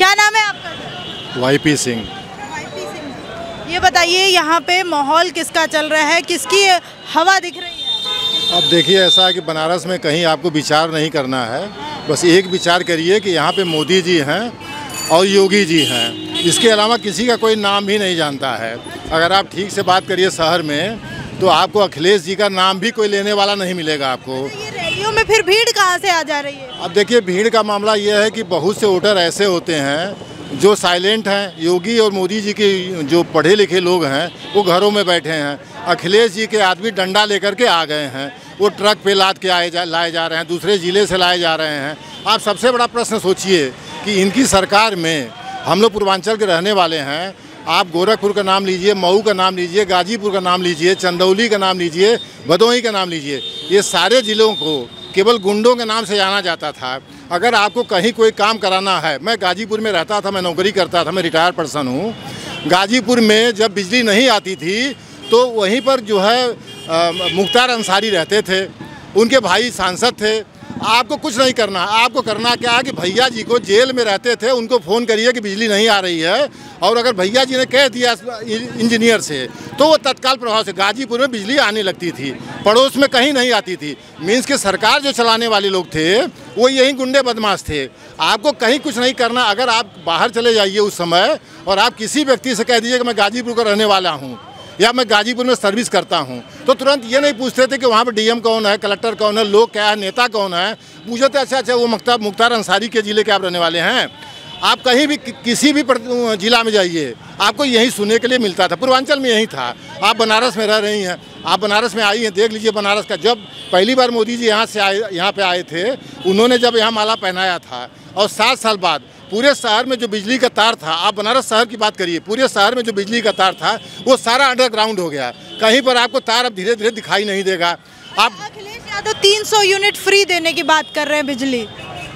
क्या नाम है आपका? वाईपी सिंह। वाईपी सिंह, ये बताइए यहाँ पे माहौल किसका चल रहा है, किसकी हवा दिख रही है? अब देखिए ऐसा है कि बनारस में कहीं आपको विचार नहीं करना है, बस एक विचार करिए कि यहाँ पे मोदी जी हैं और योगी जी हैं, इसके अलावा किसी का कोई नाम भी नहीं जानता है। अगर आप ठीक से बात करिए शहर में तो आपको अखिलेश जी का नाम भी कोई लेने वाला नहीं मिलेगा आपको। तो ये रैलियों में फिर भीड़ कहाँ से आ जा रही है? अब देखिए भीड़ का मामला यह है कि बहुत से वोटर ऐसे होते हैं जो साइलेंट हैं। योगी और मोदी जी के जो पढ़े लिखे लोग हैं वो घरों में बैठे हैं, अखिलेश जी के आदमी डंडा लेकर के आ गए हैं, वो ट्रक पे लाद के लाए जा रहे हैं, दूसरे ज़िले से लाए जा रहे हैं। आप सबसे बड़ा प्रश्न सोचिए कि इनकी सरकार में हम लोग पूर्वांचल के रहने वाले हैं, आप गोरखपुर का नाम लीजिए, मऊ का नाम लीजिए, गाजीपुर का नाम लीजिए, चंदौली का नाम लीजिए, भदोही का नाम लीजिए, ये सारे ज़िलों को केवल गुंडों के नाम से जाना जाता था। अगर आपको कहीं कोई काम कराना है, मैं गाजीपुर में रहता था, मैं नौकरी करता था, मैं रिटायर्ड पर्सन हूँ। गाजीपुर में जब बिजली नहीं आती थी तो वहीं पर जो है मुख्तार अंसारी रहते थे, उनके भाई सांसद थे। आपको कुछ नहीं करना, आपको करना क्या है कि भैया जी को जेल में रहते थे, उनको फ़ोन करिए कि बिजली नहीं आ रही है, और अगर भैया जी ने कह दिया इंजीनियर से तो वो तत्काल प्रभाव से गाजीपुर में बिजली आने लगती थी, पड़ोस में कहीं नहीं आती थी। मीन्स के सरकार जो चलाने वाले लोग थे वो यही गुंडे बदमाश थे। आपको कहीं कुछ नहीं करना। अगर आप बाहर चले जाइए उस समय और आप किसी व्यक्ति से कह दीजिए कि मैं गाजीपुर का रहने वाला हूँ या मैं गाजीपुर में सर्विस करता हूं, तो तुरंत ये नहीं पूछते थे कि वहाँ पर डीएम कौन है, कलेक्टर कौन है, लोग क्या है, नेता कौन है। पूछते थे अच्छा वो मुख्तार अंसारी के ज़िले के आप रहने वाले हैं। आप कहीं भी किसी भी जिला में जाइए आपको यही सुनने के लिए मिलता था। पूर्वांचल में यही था। आप बनारस में रह रही हैं, आप बनारस में आई हैं, देख लीजिए बनारस का। जब पहली बार मोदी जी यहाँ पर आए थे, उन्होंने जब यहाँ माला पहनाया था और 7 साल बाद पूरे शहर में जो बिजली का तार था, आप बनारस शहर की बात करिए, पूरे शहर में जो बिजली का तार था वो सारा अंडरग्राउंड हो गया, कहीं पर आपको तार अब धीरे धीरे दिखाई नहीं देगा। आप अखिलेश यादव 300 यूनिट फ्री देने की बात कर रहे हैं बिजली,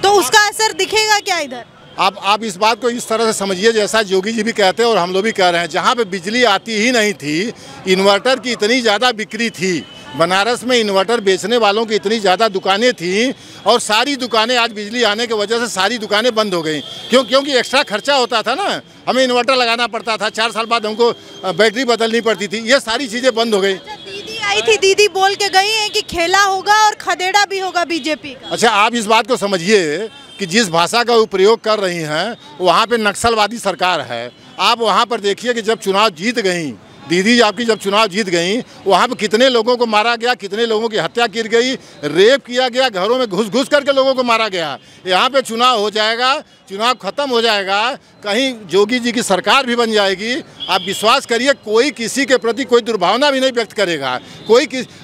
तो उसका असर दिखेगा क्या इधर? आप इस बात को इस तरह से समझिए जैसा योगी जी भी कहते हैं और हम लोग भी कह रहे हैं, जहाँ पर बिजली आती ही नहीं थी, इन्वर्टर की इतनी ज़्यादा बिक्री थी, बनारस में इन्वर्टर बेचने वालों की इतनी ज़्यादा दुकानें थीं, और सारी दुकानें आज बिजली आने की वजह से सारी दुकानें बंद हो गई। क्योंकि एक्स्ट्रा खर्चा होता था ना, हमें इन्वर्टर लगाना पड़ता था, 4 साल बाद हमको बैटरी बदलनी पड़ती थी, ये सारी चीज़ें बंद हो गई। दीदी आई थी, दीदी बोल के गई है कि खेला होगा और खदेड़ा भी होगा बीजेपी का। अच्छा, आप इस बात को समझिए कि जिस भाषा का वो प्रयोग कर रही हैं वहाँ पर नक्सलवादी सरकार है। आप वहाँ पर देखिए कि जब चुनाव जीत गई दीदी, आपकी जब चुनाव जीत गई, वहाँ पर कितने लोगों को मारा गया, कितने लोगों की हत्या की गई, रेप किया गया, घरों में घुस घुस करके लोगों को मारा गया। यहाँ पे चुनाव हो जाएगा, चुनाव खत्म हो जाएगा, कहीं योगी जी की सरकार भी बन जाएगी। आप विश्वास करिए कोई किसी के प्रति कोई दुर्भावना भी नहीं व्यक्त करेगा।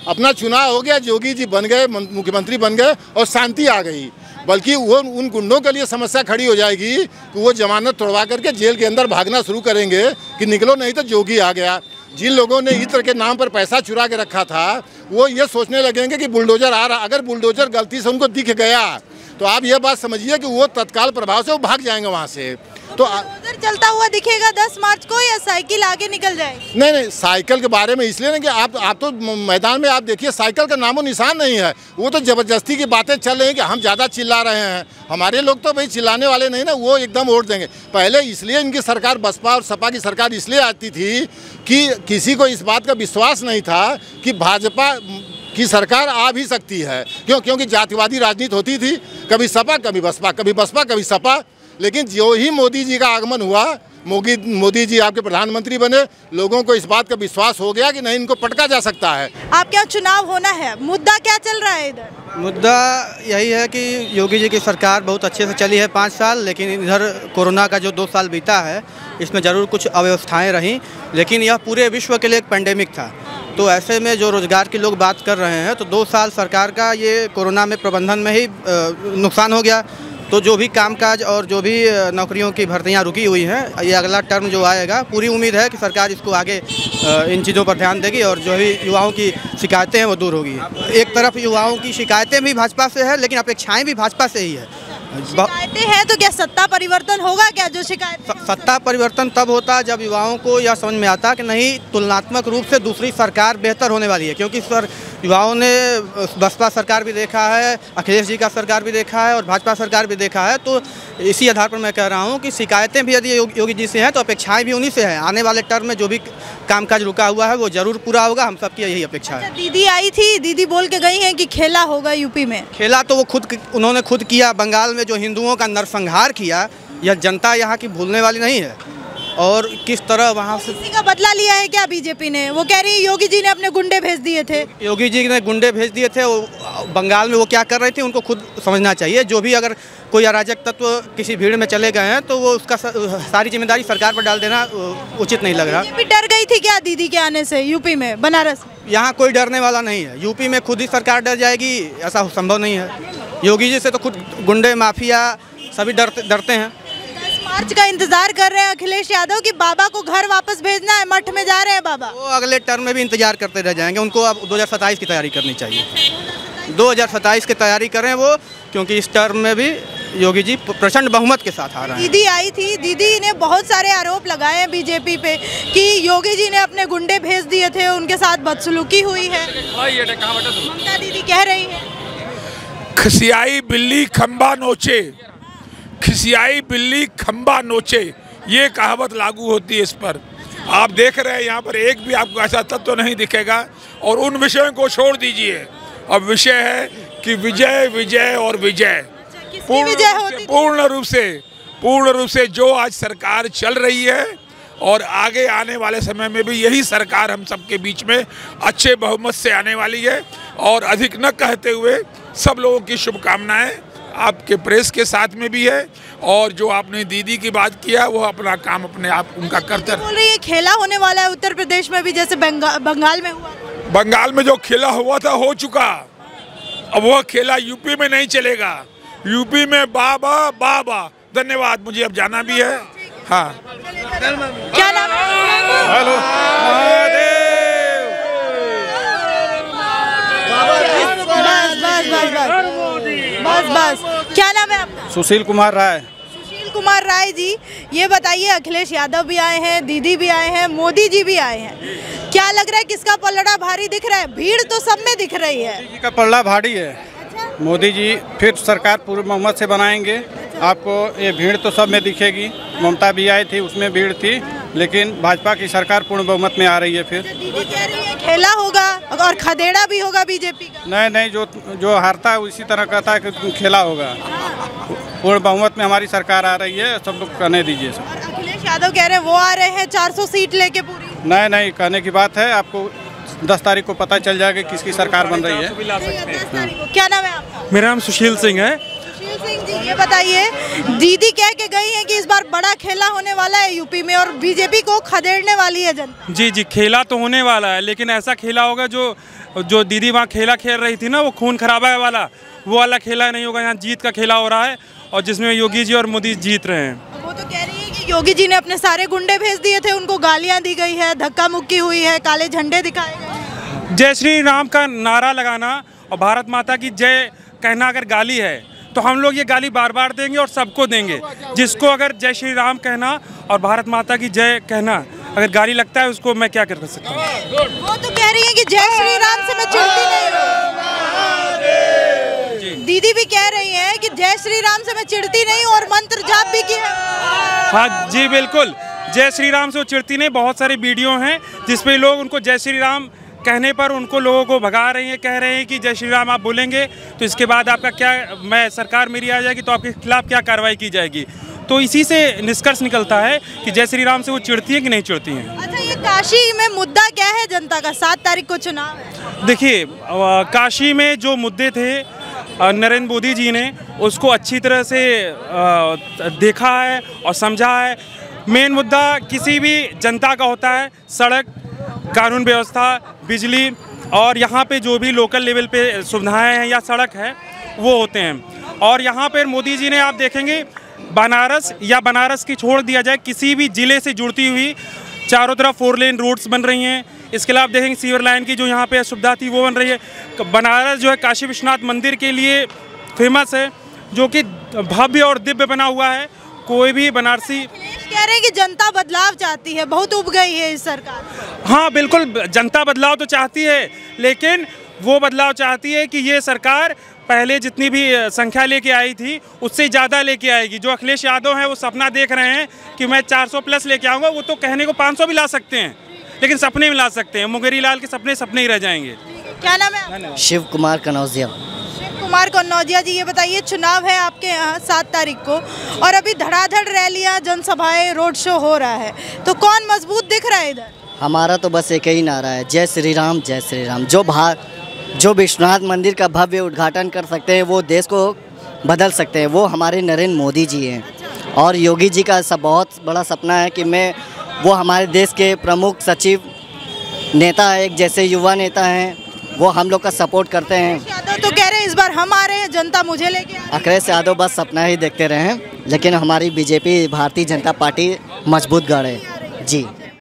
अपना चुनाव हो गया, योगी जी बन गए, मुख्यमंत्री बन गए और शांति आ गई। बल्कि वो उन गुंडों के लिए समस्या खड़ी हो जाएगी कि वो जमानत तोड़वा करके जेल के अंदर भागना शुरू करेंगे कि निकलो नहीं तो योगी आ गया। जिन लोगों ने इत्र के नाम पर पैसा चुरा के रखा था वो ये सोचने लगेंगे कि बुलडोजर आ रहा। अगर बुलडोजर गलती से उनको दिख गया तो आप ये बात समझिए कि वो तत्काल प्रभाव से वो भाग जाएंगे वहाँ से। तो उधर चलता हुआ दिखेगा 10 मार्च को, या साइकिल आगे निकल जाएगी? नहीं, साइकिल के बारे में इसलिए नहीं कि आप तो मैदान में आप देखिए साइकिल का नामो निशान नहीं है। वो तो जबरदस्ती की बातें चल रही हैं कि हम ज़्यादा चिल्ला रहे हैं। हमारे लोग तो भाई चिल्लाने वाले नहीं ना, वो एकदम वोट देंगे। पहले इसलिए इनकी सरकार बसपा और सपा की सरकार इसलिए आती थी कि किसी को इस बात का विश्वास नहीं था कि भाजपा की सरकार आ भी सकती है। क्योंकि जातिवादी राजनीति होती थी, कभी सपा कभी बसपा, कभी बसपा कभी सपा। लेकिन जो ही मोदी जी का आगमन हुआ, मोदी जी आपके प्रधानमंत्री बने, लोगों को इस बात का विश्वास हो गया कि नहीं, इनको पटका जा सकता है। आपके यहाँ चुनाव होना है, मुद्दा क्या चल रहा है इधर? मुद्दा यही है कि योगी जी की सरकार बहुत अच्छे से चली है 5 साल, लेकिन इधर कोरोना का जो 2 साल बीता है इसमें ज़रूर कुछ अव्यवस्थाएँ रहीं, लेकिन यह पूरे विश्व के लिए एक पेंडेमिक था। तो ऐसे में जो रोज़गार के लोग बात कर रहे हैं, तो 2 साल सरकार का ये कोरोना में प्रबंधन में ही नुकसान हो गया। तो जो भी कामकाज और जो भी नौकरियों की भर्तियां रुकी हुई हैं, ये अगला टर्म जो आएगा, पूरी उम्मीद है कि सरकार इसको आगे इन चीज़ों पर ध्यान देगी और जो भी युवाओं की शिकायतें हैं वो दूर होगी। एक तरफ युवाओं की शिकायतें भी भाजपा से है, लेकिन अपेक्षाएं भी भाजपा से ही है। शिकायतें हैं तो क्या सत्ता परिवर्तन होगा क्या? जो शिकायत सत्ता परिवर्तन तब होता है जब युवाओं को यह समझ में आता कि नहीं, तुलनात्मक रूप से दूसरी सरकार बेहतर होने वाली है। क्योंकि युवाओं ने बसपा सरकार भी देखा है, अखिलेश जी का सरकार भी देखा है और भाजपा सरकार भी देखा है। तो इसी आधार पर मैं कह रहा हूं कि शिकायतें भी यदि योगी जी से हैं तो अपेक्षाएं भी उन्हीं से हैं। आने वाले टर्म में जो भी कामकाज रुका हुआ है वो जरूर पूरा होगा, हम सबकी यही अपेक्षा है। दीदी आई थी, दीदी बोल के गई हैं कि खेला होगा यूपी में। खेला तो वो उन्होंने खुद किया। बंगाल में जो हिंदुओं का नरसंहार किया, यह जनता यहाँ की भूलने वाली नहीं है। और किस तरह वहाँ से किसी का बदला लिया है क्या बीजेपी ने? वो कह रही है योगी जी ने अपने गुंडे भेज दिए थे। योगी जी ने गुंडे भेज दिए थे। बंगाल में वो क्या कर रहे थे उनको खुद समझना चाहिए। जो भी अगर कोई अराजक तत्व किसी भीड़ में चले गए हैं तो वो उसका सारी जिम्मेदारी सरकार पर डाल देना उचित नहीं लग रहा। बीजेपी डर गई थी क्या दीदी के आने से यूपी में, बनारस? यहाँ कोई डरने वाला नहीं है। यूपी में खुद ही सरकार डर जाएगी, ऐसा संभव नहीं है। योगी जी से तो खुद गुंडे माफिया सभी डरते हैं। मार्च का इंतजार कर रहे हैं अखिलेश यादव कि बाबा को घर वापस भेजना है, मठ में जा रहे हैं बाबा। वो अगले टर्म में भी इंतजार करते रह जाएंगे। उनको अब 2027 की तैयारी करनी चाहिए। 2027 की तैयारी करें वो, क्योंकि इस टर्म में भी योगी जी प्रचंड बहुमत के साथ आ रहे हैं। दीदी आई थी, दीदी ने बहुत सारे आरोप लगाए हैं बीजेपी पे कि योगी जी ने अपने गुंडे भेज दिए थे, उनके साथ बदसलूकी हुई है। ममता दीदी कह रही है खसियाई बिल्ली खम्बा नोचे, खिसियाई बिल्ली खम्बा नोचे, ये कहावत लागू होती है इस पर। आप देख रहे हैं यहाँ पर एक भी आपको ऐसा तत्व नहीं दिखेगा। और उन विषयों को छोड़ दीजिए, अब विषय है कि विजय विजय और विजय। पूर्ण रूप से जो आज सरकार चल रही है और आगे आने वाले समय में भी यही सरकार हम सबके बीच में अच्छे बहुमत से आने वाली है। और अधिक न कहते हुए सब लोगों की शुभकामनाएँ आपके प्रेस के साथ में भी है। और जो आपने दीदी की बात किया वो अपना काम अपने आप उनका करते बोल रही है। खेला होने वाला है उत्तर प्रदेश में भी, जैसे बंगाल में हुआ। बंगाल में जो खेला हुआ था हो चुका, अब वह खेला यूपी में नहीं चलेगा। यूपी में बाबा बाबा। धन्यवाद, मुझे अब जाना भी है। हाँ, क्या नाम है? बस, क्या नाम है आपका? सुशील कुमार राय। सुशील कुमार राय जी, ये बताइए अखिलेश यादव भी आए हैं, दीदी भी आए हैं, मोदी जी भी आए हैं, क्या लग रहा है किसका पलड़ा भारी दिख रहा है? भीड़ तो सब में दिख रही है। मोदी जी का पलड़ा भारी है। अच्छा? मोदी जी फिर सरकार पूरी बहुमत से बनाएंगे। अच्छा? आपको ये भीड़ तो सब में दिखेगी। ममता भी आई थी, उसमें भीड़ थी, लेकिन भाजपा की सरकार पूर्ण बहुमत में आ रही है। फिर दीदी कह रही है खेला होगा और खदेड़ा भी होगा बीजेपी का। नहीं, जो हारता है उसी तरह कहता है कि खेला होगा। पूर्ण बहुमत में हमारी सरकार आ रही है, सब लोग कहने दीजिए। सब अखिलेश यादव कह रहे हैं वो आ रहे हैं 400 सीट लेके पूरी। नहीं, कहने की बात है। आपको 10 तारीख को पता चल जाएगा किसकी सरकार बन रही है। क्या नाम है आपका? मेरा नाम सुशील सिंह है। सिंह जी, ये बताइए दीदी कह के गई है कि इस बार बड़ा खेला होने वाला है यूपी में और बीजेपी को खदेड़ने वाली है जनता। जी, खेला तो होने वाला है, लेकिन ऐसा खेला होगा जो दीदी वहाँ खेल रही थी ना, वो खून खराबा वाला, वो वाला खेला नहीं होगा। यहाँ जीत का खेला हो रहा है और जिसमें योगी जी और मोदी जीत रहे हैं। वो तो कह रही है कि योगी जी ने अपने सारे गुंडे भेज दिए थे, उनको गालियाँ दी गई है, धक्का मुक्की हुई है, काले झंडे दिखाए गए। जय श्री राम का नारा लगाना और भारत माता की जय कहना अगर गाली है तो हम लोग ये गाली बार बार देंगे और सबको देंगे। जिसको अगर जय श्री राम कहना और भारत माता की जय कहना अगर गाली लगता है, उसको मैं क्या कर सकता हूँ? वो तो कह रही है कि जय श्री राम से मैं चिढ़ती नहीं हूँ। दीदी भी कह रही है कि जय श्री राम से मैं चिढ़ती नहीं हूँ और मंत्र जाप भी किया। हाँ जी, बिल्कुल, जय श्री राम से वो चिढ़ती नहीं। बहुत सारे वीडियो हैं जिसपे लोग उनको जय श्री राम कहने पर उनको लोगों को भगा रहे हैं, कह रहे हैं कि जय श्री राम आप बोलेंगे तो इसके बाद आपका क्या, मैं सरकार मेरी आ जाएगी तो आपके खिलाफ क्या कार्रवाई की जाएगी। तो इसी से निष्कर्ष निकलता है कि जय श्री राम से वो चिढ़ती है कि नहीं चिढ़ती हैं। अच्छा, ये काशी में मुद्दा क्या है जनता का? 7 तारीख को चुनाव है। देखिए, काशी में जो मुद्दे थे नरेंद्र मोदी जी ने उसको अच्छी तरह से देखा है और समझा है। मेन मुद्दा किसी भी जनता का होता है सड़क, कानून व्यवस्था, बिजली और यहाँ पे जो भी लोकल लेवल पे सुविधाएं हैं या सड़क है वो होते हैं। और यहाँ पर मोदी जी ने आप देखेंगे बनारस या बनारस की छोड़ दिया जाए किसी भी ज़िले से जुड़ती हुई चारों तरफ 4 लेन रोड्स बन रही हैं। इसके अलावा आप देखेंगे सीवर लाइन की जो यहाँ पे सुविधा थी वो बन रही है। बनारस जो है काशी विश्वनाथ मंदिर के लिए फेमस है, जो कि भव्य और दिव्य बना हुआ है। कोई भी बनारसी कह रहे हैं कि जनता बदलाव चाहती है, बहुत उब गई है इस सरकार। हाँ बिल्कुल, जनता बदलाव तो चाहती है, लेकिन वो बदलाव चाहती है कि ये सरकार पहले जितनी भी संख्या लेके आई थी उससे ज़्यादा लेके आएगी। जो अखिलेश यादव हैं वो सपना देख रहे हैं कि मैं 400 प्लस लेके आऊँगा, वो तो कहने को 500 भी ला सकते हैं लेकिन सपने में ला सकते हैं। मुंगेरी लाल के सपने सपने ही रह जाएंगे। क्या नाम है? शिव कुमार कनौजिया। कुमार कन्नौजिया जी, ये बताइए, चुनाव है आपके यहाँ 7 तारीख को और अभी धड़ाधड़ रैलियाँ, जनसभाएं, रोड शो हो रहा है, तो कौन मजबूत दिख रहा है इधर? हमारा तो बस एक ही नारा है, जय श्री राम, जय श्री राम। जो विश्वनाथ मंदिर का भव्य उद्घाटन कर सकते हैं, वो देश को बदल सकते हैं, वो हमारे नरेंद्र मोदी जी हैं। और योगी जी का सब बहुत बड़ा सपना है कि वो हमारे देश के प्रमुख सचिव नेता है, एक जैसे युवा नेता हैं, वो हम लोग का सपोर्ट करते हैं। यादव तो कह रहे हैं इस बार हम आ रहे हैं, जनता मुझे लेके। अखिलेश यादव बस सपना ही देखते रहे हैं, लेकिन हमारी बीजेपी भारतीय जनता पार्टी मजबूत गढ़ है जी।